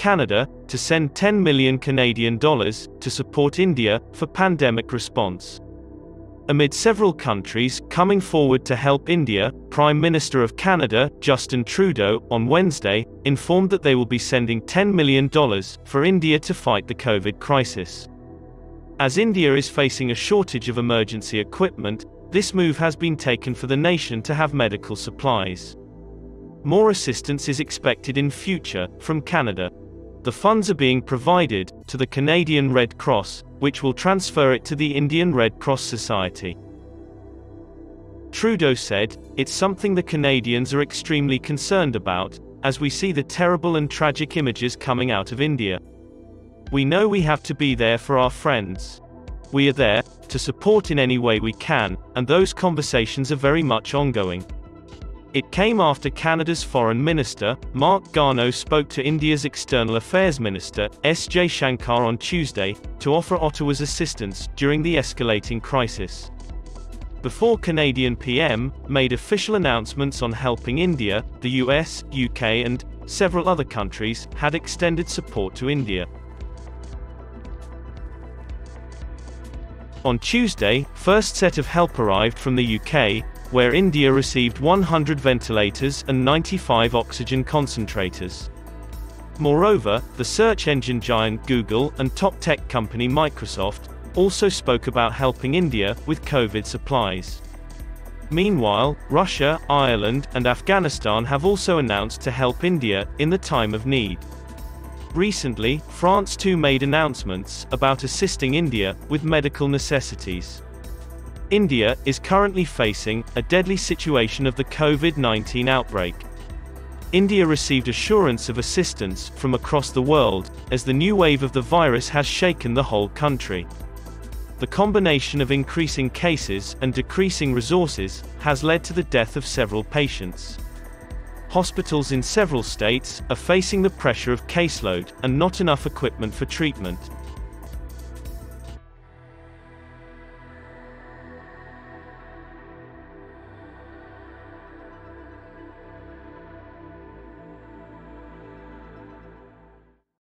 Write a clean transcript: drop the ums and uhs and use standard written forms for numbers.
Canada, to send $10 million Canadian dollars to support India for pandemic response. Amid several countries coming forward to help India, Prime Minister of Canada, Justin Trudeau, on Wednesday, informed that they will be sending $10 million for India to fight the COVID crisis. As India is facing a shortage of emergency equipment, this move has been taken for the nation to have medical supplies. More assistance is expected in future from Canada. The funds are being provided to the Canadian Red Cross, which will transfer it to the Indian Red Cross Society. Trudeau said, "It's something the Canadians are extremely concerned about, as we see the terrible and tragic images coming out of India. We know we have to be there for our friends. We are there to support in any way we can, and those conversations are very much ongoing." It came after Canada's Foreign Minister, Marc Garneau, spoke to India's External Affairs Minister, S. Jaishankar, on Tuesday, to offer Ottawa's assistance during the escalating crisis. Before Canadian PM made official announcements on helping India, the US, UK and several other countries had extended support to India. On Tuesday, first set of help arrived from the UK, where India received 100 ventilators and 95 oxygen concentrators. Moreover, the search engine giant Google and top tech company Microsoft also spoke about helping India with COVID supplies. Meanwhile, Russia, Ireland, and Afghanistan have also announced to help India in the time of need. Recently, France too made announcements about assisting India with medical necessities. India is currently facing a deadly situation of the COVID-19 outbreak. India received assurance of assistance from across the world, as the new wave of the virus has shaken the whole country. The combination of increasing cases and decreasing resources has led to the death of several patients. Hospitals in several states are facing the pressure of caseload and not enough equipment for treatment.